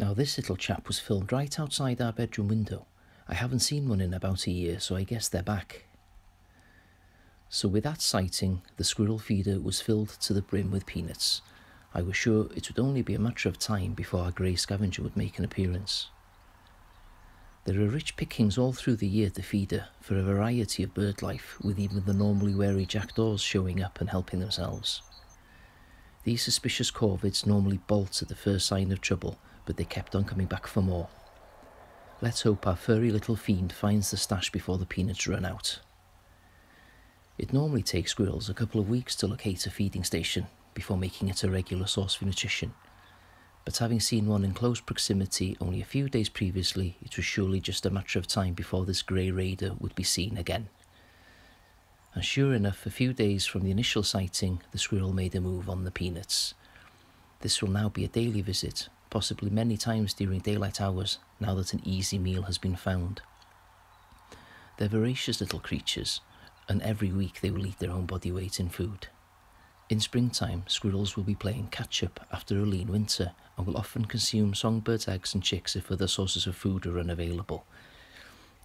Now this little chap was filmed right outside our bedroom window. I haven't seen one in about a year, so I guess they're back. So with that sighting, the squirrel feeder was filled to the brim with peanuts. I was sure it would only be a matter of time before our grey scavenger would make an appearance. There are rich pickings all through the year at the feeder for a variety of bird life, with even the normally wary jackdaws showing up and helping themselves. These suspicious corvids normally bolt at the first sign of trouble, but they kept on coming back for more. Let's hope our furry little fiend finds the stash before the peanuts run out. It normally takes squirrels a couple of weeks to locate a feeding station before making it a regular source for nutrition, but having seen one in close proximity only a few days previously, it was surely just a matter of time before this grey raider would be seen again. And sure enough, a few days from the initial sighting, the squirrel made a move on the peanuts. This will now be a daily visit, possibly many times during daylight hours, now that an easy meal has been found. They're voracious little creatures, and every week they will eat their own body weight in food. In springtime, squirrels will be playing catch-up after a lean winter, and will often consume songbirds' eggs and chicks if other sources of food are unavailable.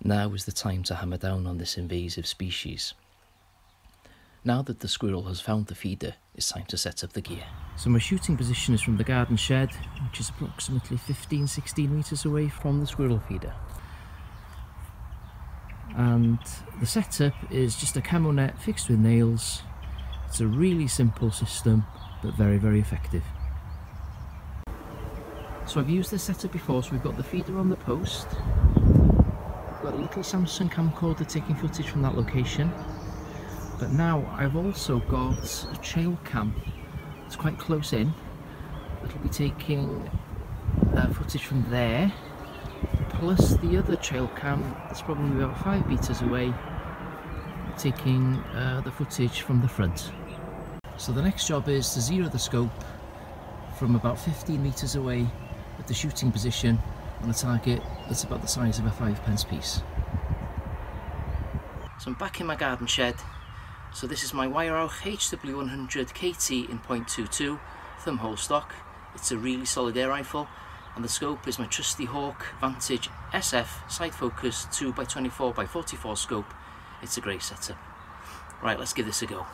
Now is the time to hammer down on this invasive species. Now that the squirrel has found the feeder, it's time to set up the gear. So my shooting position is from the garden shed, which is approximately 15-16 metres away from the squirrel feeder. And the setup is just a camo net fixed with nails. It's a really simple system, but very, very effective. So I've used this setup before, so we've got the feeder on the post. We've got a little Samsung camcorder taking footage from that location. But now I've also got a trail cam that's quite close in. It'll be taking footage from there, plus the other trail cam that's probably about 5 meters away, taking the footage from the front. So the next job is to zero the scope from about 15 meters away at the shooting position on a target that's about the size of a 5p piece. So I'm back in my garden shed. So this is my Weihrauch HW100KT in .22, thumbhole stock. It's a really solid air rifle, and the scope is my trusty Hawk Vantage SF side focus 2x24x44 scope. It's a great setup. Right, let's give this a go.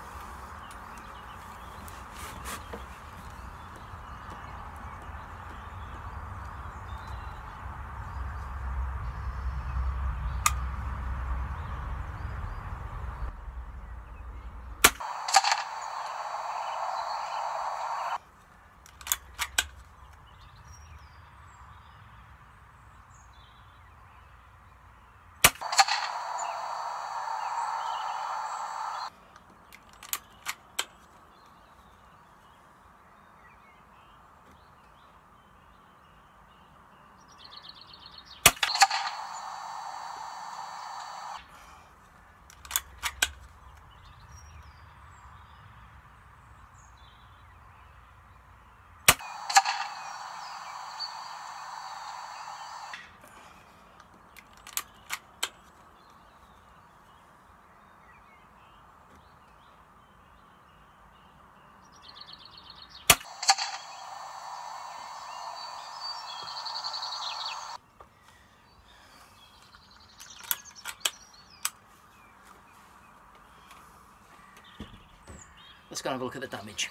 Let's go and have a look at the damage.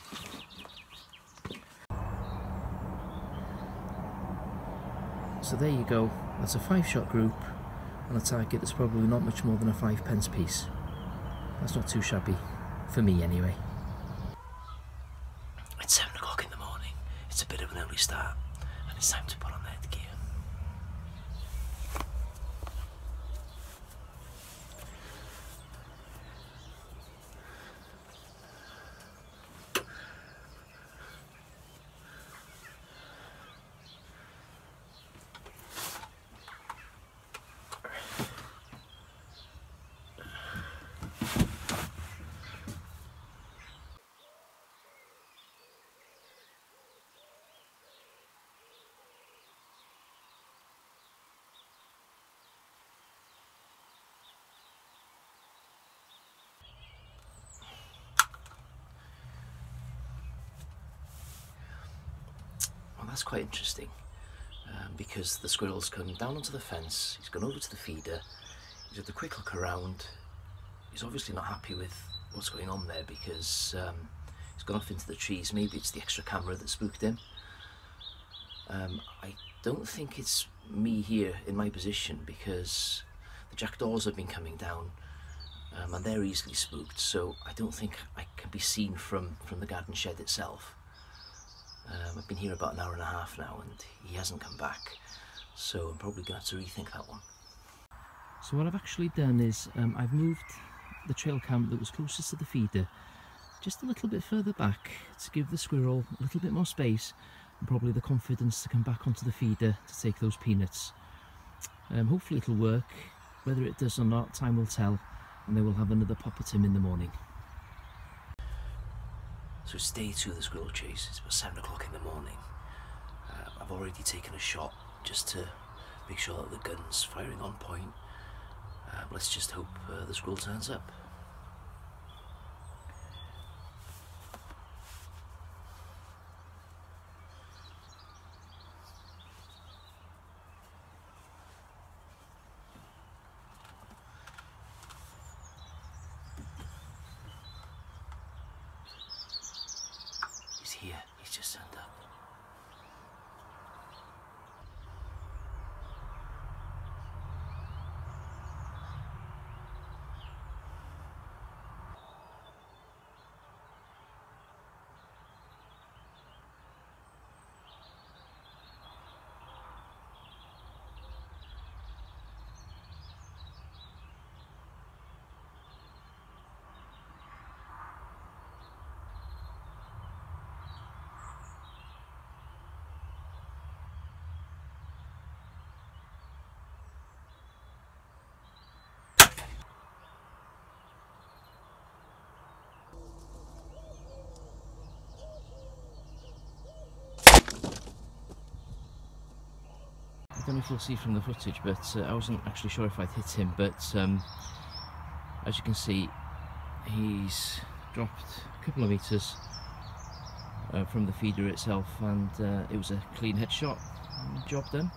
So there you go, that's a 5-shot group on a target that's probably not much more than a 5p piece. That's not too shabby, for me anyway. It's 7 o'clock in the morning, it's a bit of an early start, and it's time to put on the headgear. That's quite interesting. because the squirrel's come down onto the fence, he's gone over to the feeder, he's had a quick look around, he's obviously not happy with what's going on there because he's gone off into the trees. Maybe it's the extra camera that spooked him. I don't think it's me here in my position because the jackdaws have been coming down and they're easily spooked, so I don't think I can be seen from the garden shed itself. I've been here about an hour and a half now and he hasn't come back, so I'm probably going to have to rethink that one. So what I've actually done is I've moved the trail camera that was closest to the feeder just a little bit further back to give the squirrel a little bit more space and probably the confidence to come back onto the feeder to take those peanuts. Hopefully it'll work. Whether it does or not, time will tell, and they will have another pop at him in the morning. So it's day two of the squirrel chase. It's about 7 o'clock in the morning. I've already taken a shot just to make sure that the gun's firing on point. Let's just hope the squirrel turns up. He's here, he's just turned up. I don't know if you'll see from the footage, but I wasn't actually sure if I'd hit him, but as you can see, he's dropped a couple of metres from the feeder itself, and it was a clean headshot. Job done.